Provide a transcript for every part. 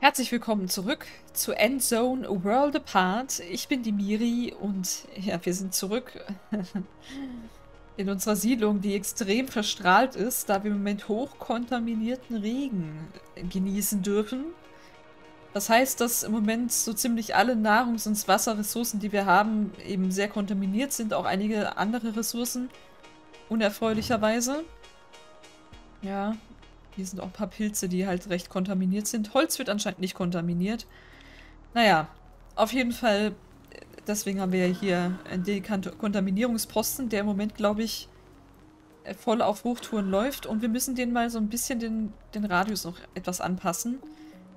Herzlich willkommen zurück zu Endzone – A World Apart. Ich bin die Miri und ja, wir sind zurück in unserer Siedlung, die extrem verstrahlt ist, da wir im Moment hochkontaminierten Regen genießen dürfen. Das heißt, dass im Moment so ziemlich alle Nahrungs- und Wasserressourcen, die wir haben, eben sehr kontaminiert sind. Auch einige andere Ressourcen, unerfreulicherweise. Ja, hier sind auch ein paar Pilze, die halt recht kontaminiert sind. Holz wird anscheinend nicht kontaminiert. Naja, auf jeden Fall, deswegen haben wir ja hier einen Dekontaminierungsposten, der im Moment, glaube ich, voll auf Hochtouren läuft. Und wir müssen den mal so ein bisschen den Radius noch etwas anpassen.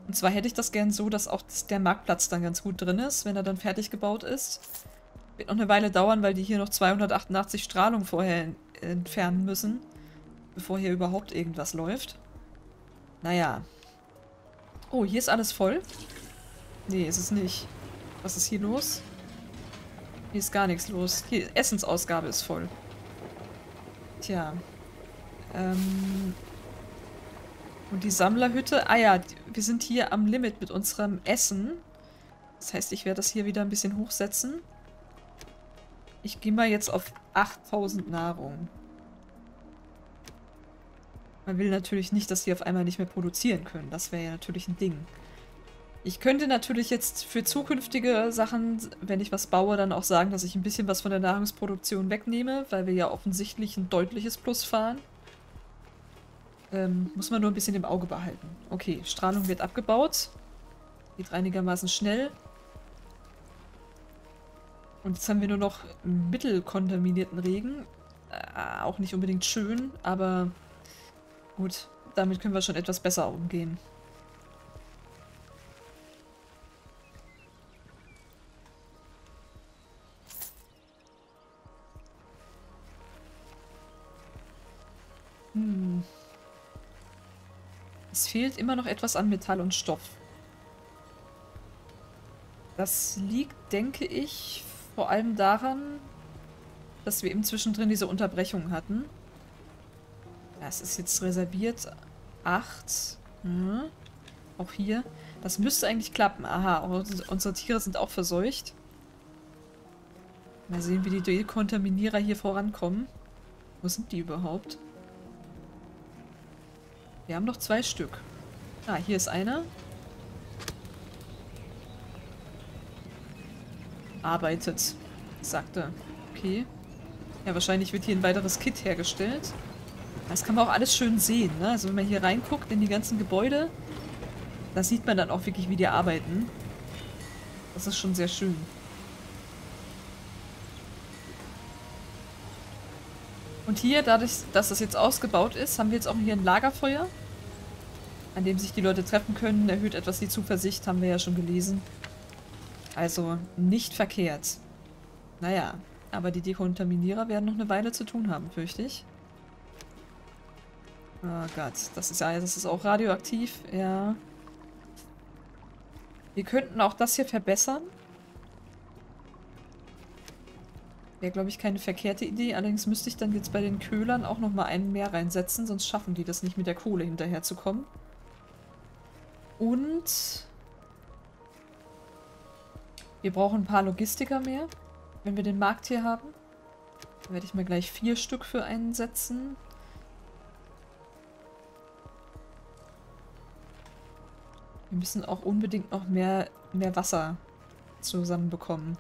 Und zwar hätte ich das gern so, dass auch der Marktplatz dann ganz gut drin ist, wenn er dann fertig gebaut ist. Wird noch eine Weile dauern, weil die hier noch 288 Strahlung vorher entfernen müssen, bevor hier überhaupt irgendwas läuft. Naja. Oh, hier ist alles voll. Nee, ist es nicht. Was ist hier los? Hier ist gar nichts los. Hier, Essensausgabe ist voll. Tja. Und die Sammlerhütte. Ah ja, wir sind hier am Limit mit unserem Essen. Das heißt, ich werde das hier wieder ein bisschen hochsetzen. Ich gehe mal jetzt auf 8000 Nahrung. Man will natürlich nicht, dass die auf einmal nicht mehr produzieren können. Das wäre ja natürlich ein Ding. Ich könnte natürlich jetzt für zukünftige Sachen, wenn ich was baue, dann auch sagen, dass ich ein bisschen was von der Nahrungsproduktion wegnehme, weil wir ja offensichtlich ein deutliches Plus fahren. Muss man nur ein bisschen im Auge behalten. Okay, Strahlung wird abgebaut. Geht einigermaßen schnell. Und jetzt haben wir nur noch mittelkontaminierten Regen. Auch nicht unbedingt schön, aber gut, damit können wir schon etwas besser umgehen. Es fehlt immer noch etwas an Metall und Stoff. Das liegt, denke ich, vor allem daran, dass wir eben zwischendrin diese Unterbrechung hatten. Das ist jetzt reserviert. 8. Hm. Auch hier. Das müsste eigentlich klappen. Aha, unsere Tiere sind auch verseucht. Mal sehen, wie die Dekontaminierer hier vorankommen. Wo sind die überhaupt? Wir haben noch 2 Stück. Ah, hier ist einer. Arbeitet, sagt er. Okay. Ja, wahrscheinlich wird hier ein weiteres Kit hergestellt. Das kann man auch alles schön sehen, ne? Also wenn man hier reinguckt in die ganzen Gebäude, da sieht man dann auch wirklich, wie die arbeiten. Das ist schon sehr schön. Und hier, dadurch, dass das jetzt ausgebaut ist, haben wir jetzt auch hier ein Lagerfeuer, an dem sich die Leute treffen können. Erhöht etwas die Zuversicht, haben wir ja schon gelesen. Also nicht verkehrt. Naja, aber die Dekontaminierer werden noch eine Weile zu tun haben, fürchte ich. Oh Gott, das ist auch radioaktiv, ja. Wir könnten auch das hier verbessern. Wäre, glaube ich, keine verkehrte Idee. Allerdings müsste ich dann jetzt bei den Köhlern auch nochmal einen mehr reinsetzen, sonst schaffen die das nicht, mit der Kohle hinterherzukommen. Und wir brauchen ein paar Logistiker mehr, wenn wir den Markt hier haben. Da werde ich mir gleich 4 Stück für einsetzen. Wir müssen auch unbedingt noch mehr Wasser zusammenbekommen.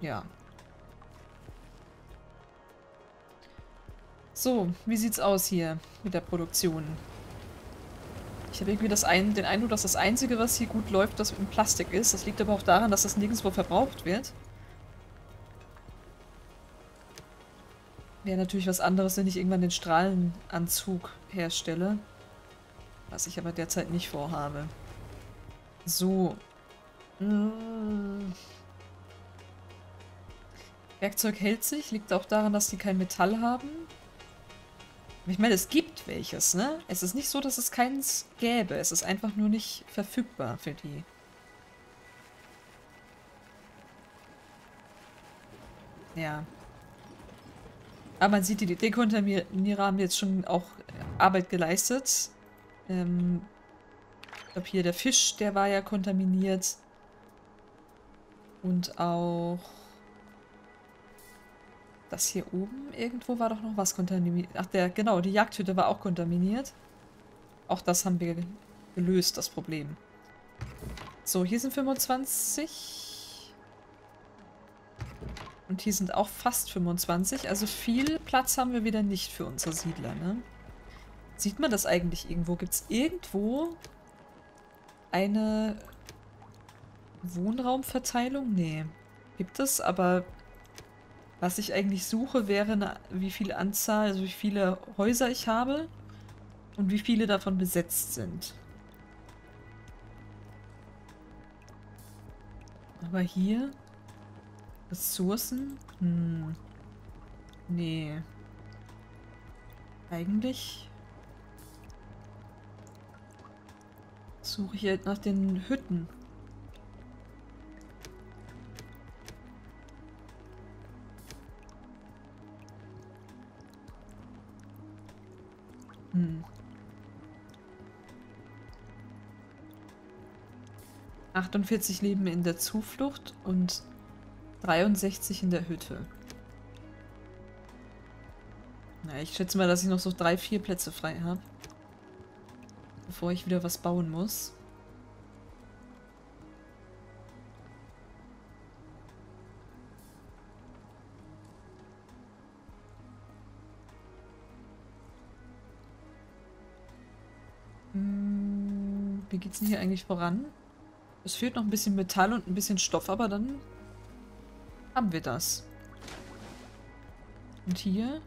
Ja. So, wie sieht's aus hier mit der Produktion? Ich habe irgendwie den Eindruck, dass das Einzige, was hier gut läuft, das in Plastik ist. Das liegt aber auch daran, dass das nirgendwo verbraucht wird. Wäre natürlich was anderes, wenn ich irgendwann den Strahlenanzug herstelle. Was ich aber derzeit nicht vorhabe. So. Werkzeug hält sich. Liegt auch daran, dass die kein Metall haben. Ich meine, es gibt welches, ne? Es ist nicht so, dass es keins gäbe. Es ist einfach nur nicht verfügbar für die. Ja. Aber man sieht, die Dekontaminierer haben jetzt schon auch Arbeit geleistet. Ich glaube hier der Fisch, der war ja kontaminiert. Und auch das hier oben irgendwo war doch noch was kontaminiert. Ach, genau, die Jagdhütte war auch kontaminiert. Auch das haben wir gelöst, das Problem. So, hier sind 25. Und hier sind auch fast 25. Also viel Platz haben wir wieder nicht für unsere Siedler, ne? Sieht man das eigentlich irgendwo? Gibt es irgendwo eine Wohnraumverteilung? Nee. Gibt es, aber was ich eigentlich suche, wäre, wie viel Anzahl, also wie viele Häuser ich habe und wie viele davon besetzt sind. Aber hier Ressourcen? Nee. Eigentlich suche ich halt nach den Hütten. ...48 leben in der Zuflucht und 63 in der Hütte. Na, ich schätze mal, dass ich noch so 3-4 Plätze frei habe. Bevor ich wieder was bauen muss. Wie geht's denn hier eigentlich voran? Es fehlt noch ein bisschen Metall und ein bisschen Stoff, aber dann haben wir das. Und hier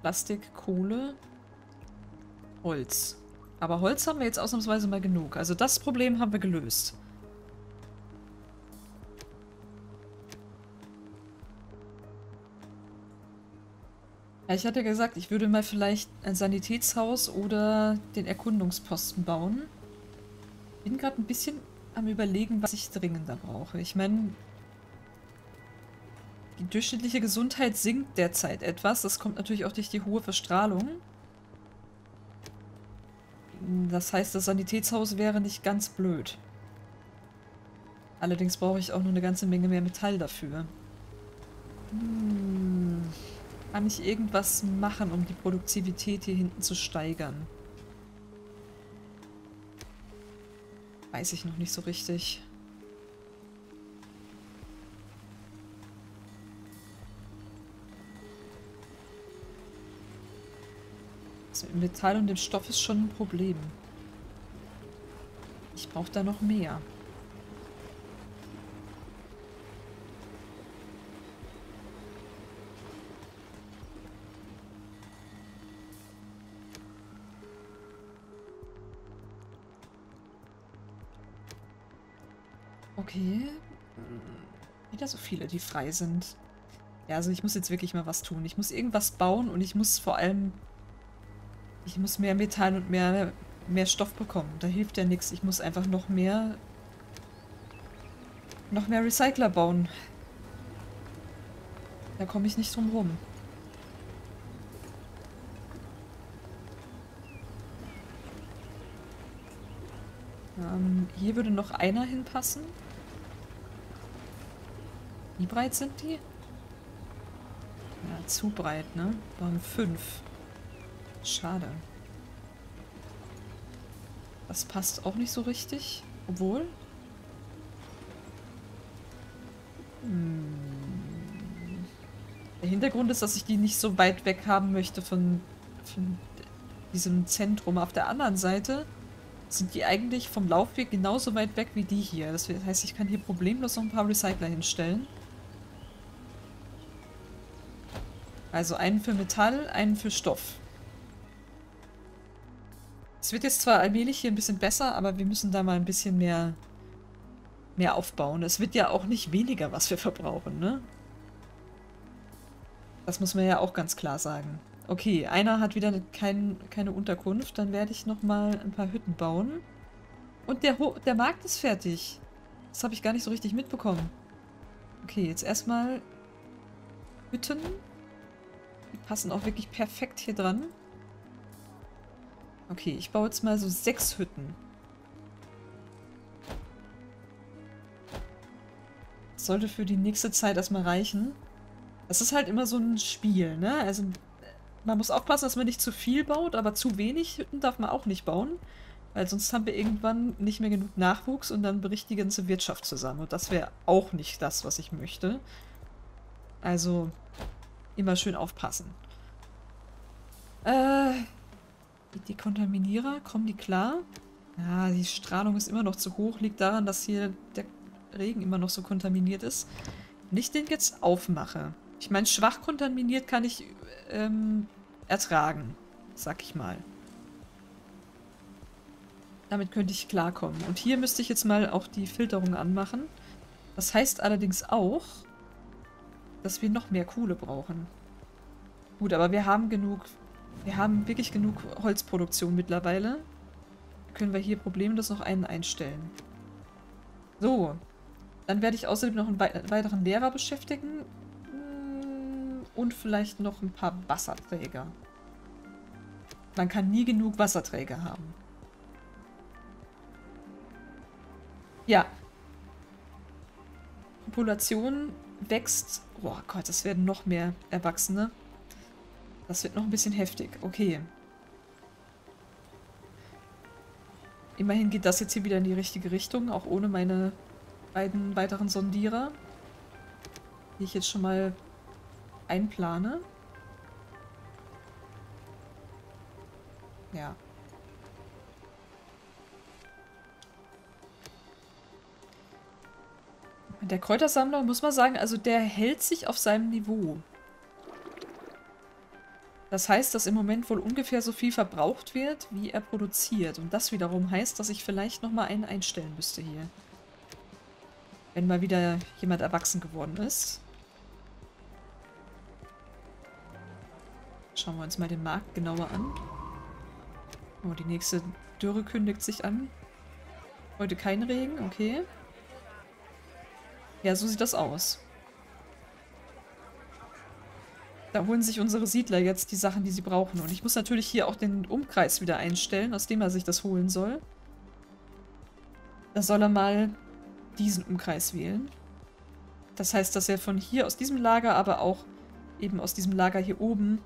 Plastik, Kohle, Holz. Aber Holz haben wir jetzt ausnahmsweise mal genug. Also das Problem haben wir gelöst. Ja, ich hatte gesagt, ich würde mal vielleicht ein Sanitätshaus oder den Erkundungsposten bauen. Bin gerade ein bisschen am Überlegen, was ich dringender brauche. Ich meine, die durchschnittliche Gesundheit sinkt derzeit etwas. Das kommt natürlich auch durch die hohe Verstrahlung. Das heißt, das Sanitätshaus wäre nicht ganz blöd. Allerdings brauche ich auch noch eine ganze Menge mehr Metall dafür. Kann ich irgendwas machen, um die Produktivität hier hinten zu steigern? Weiß ich noch nicht so richtig. Das mit dem Metall und dem Stoff ist schon ein Problem. Ich brauche da noch mehr. Okay. Wieder so viele, die frei sind. Ja, also ich muss jetzt wirklich mal was tun. Ich muss irgendwas bauen und ich muss vor allem... Ich muss mehr Metall und mehr Stoff bekommen. Da hilft ja nichts. Ich muss einfach noch mehr... Noch mehr Recycler bauen. Da komme ich nicht drum rum. Hier würde noch einer hinpassen. Wie breit sind die? Ja, zu breit, ne? Waren 5. Schade. Das passt auch nicht so richtig. Obwohl. Der Hintergrund ist, dass ich die nicht so weit weg haben möchte von diesem Zentrum. Auf der anderen Seite sind die eigentlich vom Laufweg genauso weit weg wie die hier. Das heißt, ich kann hier problemlos noch ein paar Recycler hinstellen. Also einen für Metall, einen für Stoff. Es wird jetzt zwar allmählich hier ein bisschen besser, aber wir müssen da mal ein bisschen mehr aufbauen. Es wird ja auch nicht weniger, was wir verbrauchen, ne? Das muss man ja auch ganz klar sagen. Okay, einer hat wieder keine Unterkunft. Dann werde ich nochmal ein paar Hütten bauen. Und der Markt ist fertig. Das habe ich gar nicht so richtig mitbekommen. Okay, jetzt erstmal Hütten. Die passen auch wirklich perfekt hier dran. Okay, ich baue jetzt mal so 6 Hütten. Das sollte für die nächste Zeit erstmal reichen. Das ist halt immer so ein Spiel, ne? Also man muss aufpassen, dass man nicht zu viel baut, aber zu wenig Hütten darf man auch nicht bauen. Weil sonst haben wir irgendwann nicht mehr genug Nachwuchs und dann bricht die ganze Wirtschaft zusammen. Und das wäre auch nicht das, was ich möchte. Also immer schön aufpassen. Die Dekontaminierer, kommen die klar? Ja, die Strahlung ist immer noch zu hoch. Liegt daran, dass hier der Regen immer noch so kontaminiert ist. Wenn ich den jetzt aufmache. Ich meine, schwach kontaminiert kann ich ertragen, sag ich mal. Damit könnte ich klarkommen. Und hier müsste ich jetzt mal auch die Filterung anmachen. Das heißt allerdings auch, dass wir noch mehr Kohle brauchen. Gut, aber wir haben genug... Wir haben wirklich genug Holzproduktion mittlerweile. Können wir hier problemlos noch einen einstellen. So. Dann werde ich außerdem noch einen weiteren Lehrer beschäftigen. Und vielleicht noch ein paar Wasserträger. Man kann nie genug Wasserträger haben. Ja. Population wächst. Oh Gott, das werden noch mehr Erwachsene. Das wird noch ein bisschen heftig. Okay. Immerhin geht das jetzt hier wieder in die richtige Richtung, auch ohne meine beiden weiteren Sondierer, die ich jetzt schon mal einplane. Ja. Der Kräutersammler, muss man sagen, also der hält sich auf seinem Niveau. Das heißt, dass im Moment wohl ungefähr so viel verbraucht wird, wie er produziert. Und das wiederum heißt, dass ich vielleicht nochmal einen einstellen müsste hier. Wenn mal wieder jemand erwachsen geworden ist. Schauen wir uns mal den Markt genauer an. Oh, die nächste Dürre kündigt sich an. Heute kein Regen, okay. Ja, so sieht das aus. Da holen sich unsere Siedler jetzt die Sachen, die sie brauchen. Und ich muss natürlich hier auch den Umkreis wieder einstellen, aus dem er sich das holen soll. Da soll er mal diesen Umkreis wählen. Das heißt, dass er von hier aus diesem Lager, aber auch eben aus diesem Lager hier oben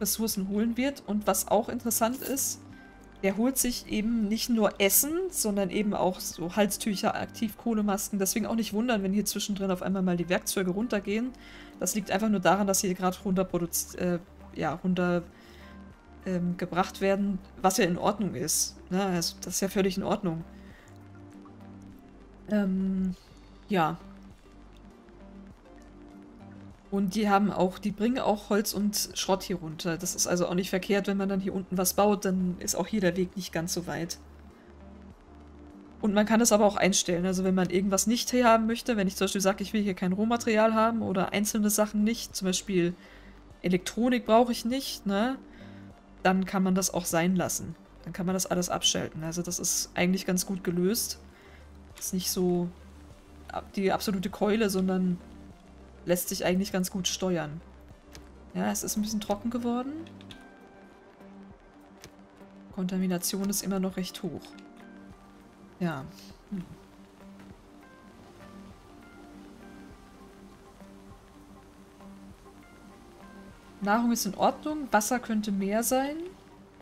Ressourcen holen wird. Und was auch interessant ist, der holt sich eben nicht nur Essen, sondern eben auch so Halstücher, Aktivkohlemasken. Deswegen auch nicht wundern, wenn hier zwischendrin auf einmal mal die Werkzeuge runtergehen. Das liegt einfach nur daran, dass hier gerade runtergebracht werden, was ja in Ordnung ist. Ne? Also das ist ja völlig in Ordnung. Ja. Und die haben auch, die bringen auch Holz und Schrott hier runter. Das ist also auch nicht verkehrt, wenn man dann hier unten was baut, dann ist auch hier der Weg nicht ganz so weit. Und man kann das aber auch einstellen. Also wenn man irgendwas nicht hier haben möchte, wenn ich zum Beispiel sage, ich will hier kein Rohmaterial haben oder einzelne Sachen nicht, zum Beispiel Elektronik brauche ich nicht, ne? Dann kann man das auch sein lassen. Dann kann man das alles abschalten. Also das ist eigentlich ganz gut gelöst. Das ist nicht so die absolute Keule, sondern... lässt sich eigentlich ganz gut steuern. Ja, es ist ein bisschen trocken geworden. Kontamination ist immer noch recht hoch. Ja. Hm. Nahrung ist in Ordnung. Wasser könnte mehr sein.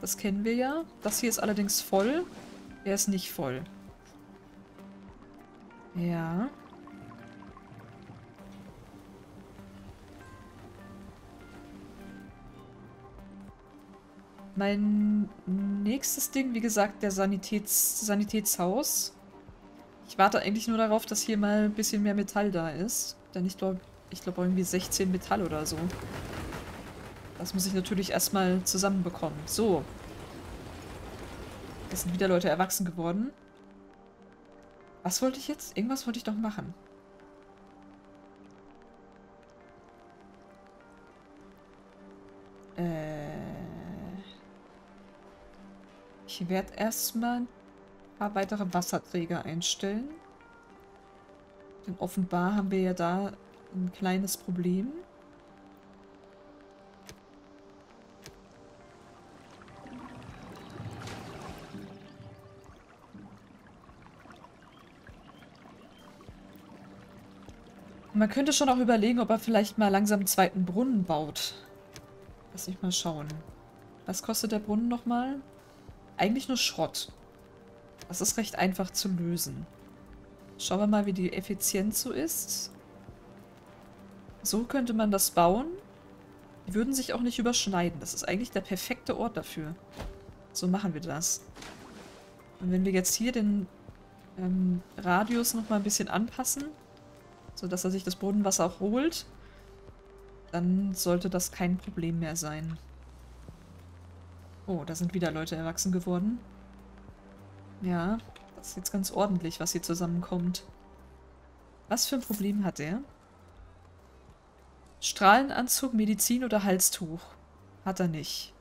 Das kennen wir ja. Das hier ist allerdings voll. Der ist nicht voll. Ja. Mein nächstes Ding, wie gesagt, der Sanitätshaus. Ich warte eigentlich nur darauf, dass hier mal ein bisschen mehr Metall da ist. Denn ich glaube irgendwie 16 Metall oder so. Das muss ich natürlich erstmal zusammenbekommen. So. Es sind wieder Leute erwachsen geworden. Was wollte ich jetzt? Irgendwas wollte ich doch machen. Ich werde erstmal ein paar weitere Wasserträger einstellen. Denn offenbar haben wir ja da ein kleines Problem. Man könnte schon auch überlegen, ob er vielleicht mal langsam einen zweiten Brunnen baut. Lass mich mal schauen. Was kostet der Brunnen nochmal? Eigentlich nur Schrott. Das ist recht einfach zu lösen. Schauen wir mal, wie die Effizienz so ist. So könnte man das bauen. Die würden sich auch nicht überschneiden. Das ist eigentlich der perfekte Ort dafür. So machen wir das. Und wenn wir jetzt hier den Radius nochmal ein bisschen anpassen, sodass er sich das Bodenwasser auch holt, dann sollte das kein Problem mehr sein. Oh, da sind wieder Leute erwachsen geworden. Ja, das ist jetzt ganz ordentlich, was hier zusammenkommt. Was für ein Problem hat er? Strahlenanzug, Medizin oder Halstuch? Hat er nicht.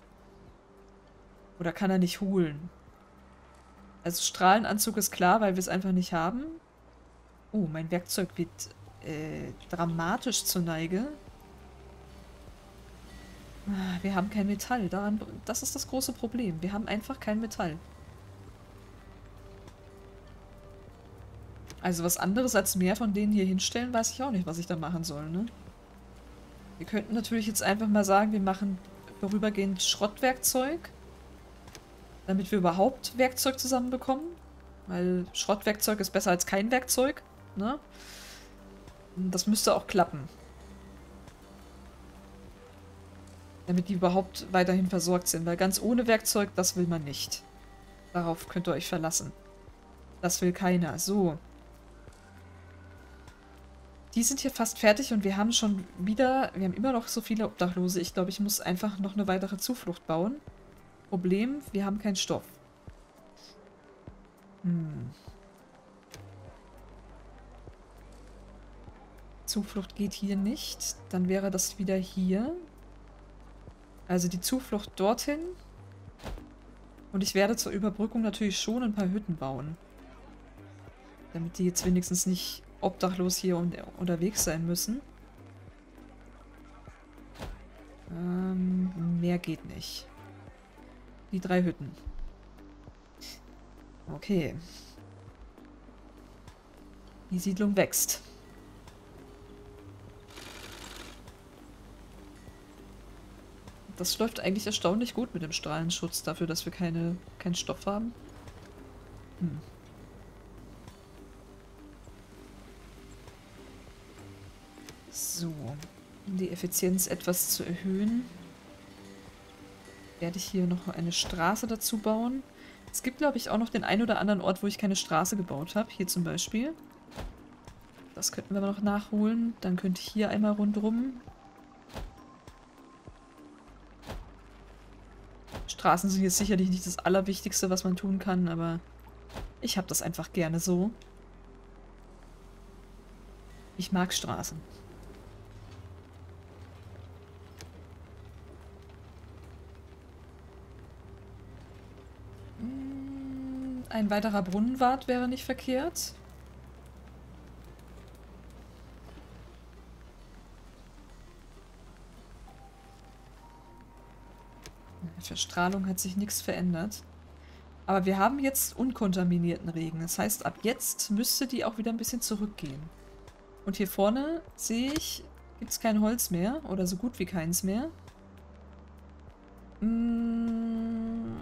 Oder kann er nicht holen? Also Strahlenanzug ist klar, weil wir es einfach nicht haben. Oh, mein Werkzeug geht dramatisch zur Neige. Wir haben kein Metall. Das ist das große Problem. Wir haben einfach kein Metall. Also was anderes als mehr von denen hier hinstellen, weiß ich auch nicht, was ich da machen soll, ne? Wir könnten natürlich jetzt einfach mal sagen, wir machen vorübergehend Schrottwerkzeug, damit wir überhaupt Werkzeug zusammenbekommen. Weil Schrottwerkzeug ist besser als kein Werkzeug, ne? Das müsste auch klappen. Damit die überhaupt weiterhin versorgt sind, weil ganz ohne Werkzeug, das will man nicht. Darauf könnt ihr euch verlassen. Das will keiner. So. Die sind hier fast fertig und wir haben wir haben immer noch so viele Obdachlose. Ich glaube, ich muss einfach noch eine weitere Zuflucht bauen. Problem, wir haben keinen Stoff. Zuflucht geht hier nicht. Dann wäre das wieder hier. Also die Zuflucht dorthin. Und ich werde zur Überbrückung natürlich schon ein paar Hütten bauen. Damit die jetzt wenigstens nicht obdachlos hier unterwegs sein müssen. Mehr geht nicht. Die 3 Hütten. Okay. Die Siedlung wächst. Das läuft eigentlich erstaunlich gut mit dem Strahlenschutz dafür, dass wir keinen Stoff haben. So, um die Effizienz etwas zu erhöhen, werde ich hier noch eine Straße dazu bauen. Es gibt, glaube ich, auch noch den einen oder anderen Ort, wo ich keine Straße gebaut habe. Hier zum Beispiel. Das könnten wir aber noch nachholen. Dann könnte ich hier einmal rundrum. Straßen sind jetzt sicherlich nicht das Allerwichtigste, was man tun kann, aber ich habe das einfach gerne so. Ich mag Straßen. Ein weiterer Brunnenwart wäre nicht verkehrt. Für Strahlung hat sich nichts verändert. Aber wir haben jetzt unkontaminierten Regen. Das heißt, ab jetzt müsste die auch wieder ein bisschen zurückgehen. Und hier vorne sehe ich, gibt es kein Holz mehr. Oder so gut wie keins mehr. Dann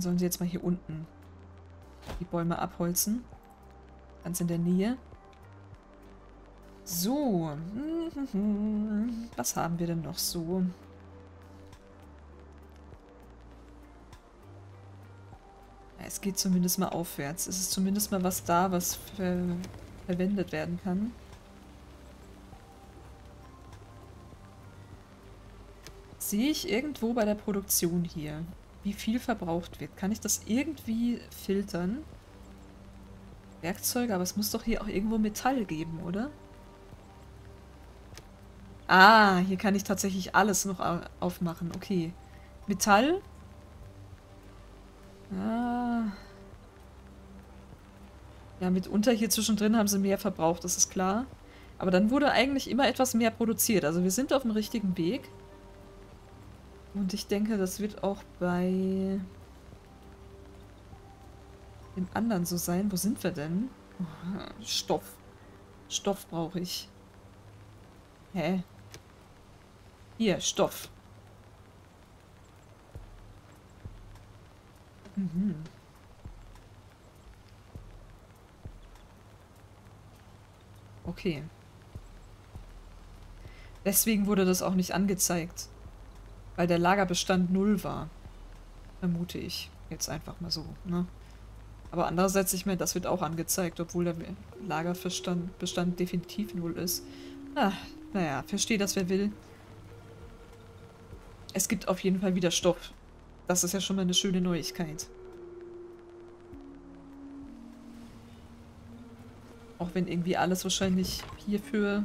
sollen sie jetzt mal hier unten die Bäume abholzen. Ganz in der Nähe. So, was haben wir denn noch so? Ja, es geht zumindest mal aufwärts. Es ist zumindest mal was da, was verwendet werden kann. Sehe ich irgendwo bei der Produktion hier, wie viel verbraucht wird? Kann ich das irgendwie filtern? Werkzeuge, aber es muss doch hier auch irgendwo Metall geben, oder? Ah, hier kann ich tatsächlich alles noch aufmachen. Okay. Metall. Ja, mitunter hier zwischendrin haben sie mehr verbraucht, das ist klar. Aber dann wurde eigentlich immer etwas mehr produziert. Also wir sind auf dem richtigen Weg. Und ich denke, das wird auch bei dem anderen so sein. Wo sind wir denn? Oh, Stoff. Stoff brauche ich. Hä? Hier, Stoff. Mhm. Okay. Deswegen wurde das auch nicht angezeigt. Weil der Lagerbestand 0 war. Vermute ich. Jetzt einfach mal so, ne? Aber andererseits, ich meine, das wird auch angezeigt, obwohl der Lagerbestand definitiv 0 ist. Ah, naja, verstehe das, wer will. Es gibt auf jeden Fall wieder Stoff. Das ist ja schon mal eine schöne Neuigkeit. Auch wenn irgendwie alles wahrscheinlich hierfür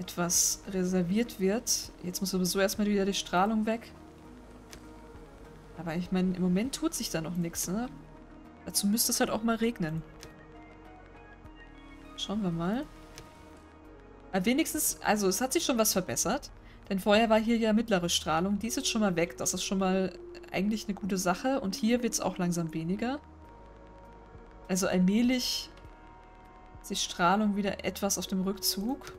etwas reserviert wird. Jetzt muss sowieso erstmal wieder die Strahlung weg. Aber ich meine, im Moment tut sich da noch nichts, ne? Dazu müsste es halt auch mal regnen. Schauen wir mal. Aber wenigstens, also es hat sich schon was verbessert. Denn vorher war hier ja mittlere Strahlung. Die ist jetzt schon mal weg. Das ist schon mal eigentlich eine gute Sache. Und hier wird es auch langsam weniger. Also allmählich ist die Strahlung wieder etwas auf dem Rückzug.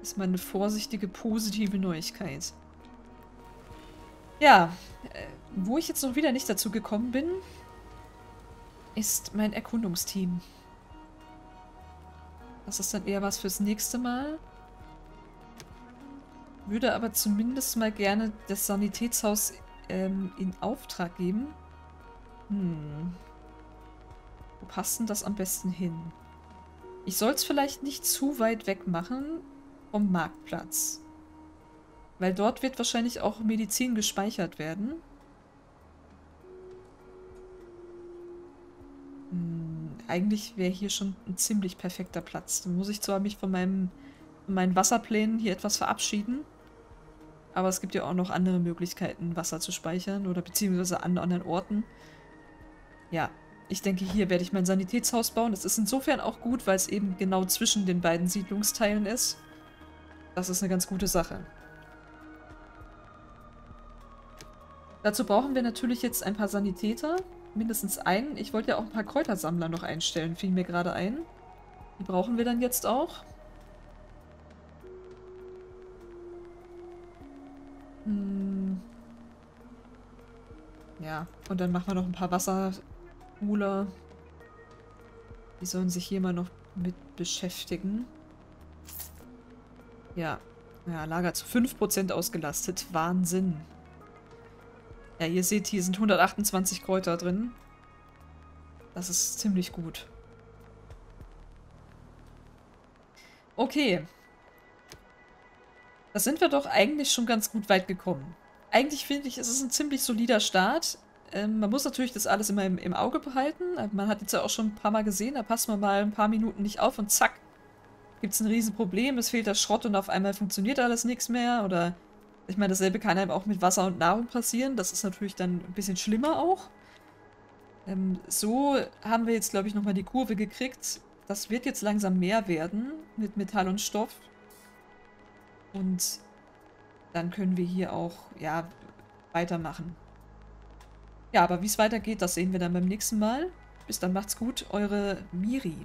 Das ist mal eine vorsichtige, positive Neuigkeit. Ja, wo ich jetzt noch wieder nicht dazu gekommen bin, ist mein Erkundungsteam. Das ist dann eher was fürs nächste Mal. Würde aber zumindest mal gerne das Sanitätshaus in Auftrag geben. Hm. Wo passt denn das am besten hin? Ich soll es vielleicht nicht zu weit weg machen vom Marktplatz. Weil dort wird wahrscheinlich auch Medizin gespeichert werden. Hm, eigentlich wäre hier schon ein ziemlich perfekter Platz. Dann muss ich zwar mich von meinen Wasserplänen hier etwas verabschieden. Aber es gibt ja auch noch andere Möglichkeiten, Wasser zu speichern oder beziehungsweise an anderen Orten. Ja, ich denke, hier werde ich mein Sanitätshaus bauen. Das ist insofern auch gut, weil es eben genau zwischen den beiden Siedlungsteilen ist. Das ist eine ganz gute Sache. Dazu brauchen wir natürlich jetzt ein paar Sanitäter. Mindestens einen. Ich wollte ja auch ein paar Kräutersammler noch einstellen, fiel mir gerade ein. Die brauchen wir dann jetzt auch. Ja, und dann machen wir noch ein paar Wasserholer. Die sollen sich hier mal noch mit beschäftigen. Ja, ja, Lager zu 5% ausgelastet. Wahnsinn. Ja, ihr seht, hier sind 128 Kräuter drin. Das ist ziemlich gut. Okay. Da sind wir doch eigentlich schon ganz gut weit gekommen. Eigentlich finde ich, es ist ein ziemlich solider Start. Man muss natürlich das alles immer im Auge behalten. Man hat jetzt ja auch schon ein paar Mal gesehen, da passt man mal ein paar Minuten nicht auf und zack, gibt es ein Riesenproblem. Es fehlt der Schrott und auf einmal funktioniert alles nichts mehr. Oder ich meine, dasselbe kann einem auch mit Wasser und Nahrung passieren. Das ist natürlich dann ein bisschen schlimmer auch. So haben wir jetzt, glaube ich, nochmal die Kurve gekriegt. Das wird jetzt langsam mehr werden mit Metall und Stoff. Und dann können wir hier auch, ja, weitermachen. Ja, aber wie es weitergeht, das sehen wir dann beim nächsten Mal. Bis dann, macht's gut, eure Miri.